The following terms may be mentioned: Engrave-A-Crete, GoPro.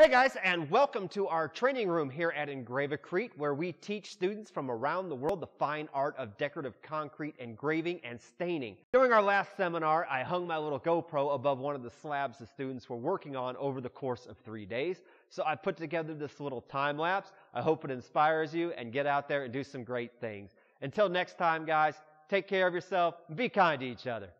Hey guys, and welcome to our training room here at Engrave-A-Crete, where we teach students from around the world the fine art of decorative concrete engraving and staining. During our last seminar, I hung my little GoPro above one of the slabs the students were working on over the course of 3 days. So I put together this little time lapse. I hope it inspires you, and get out there and do some great things. Until next time, guys, take care of yourself and be kind to each other.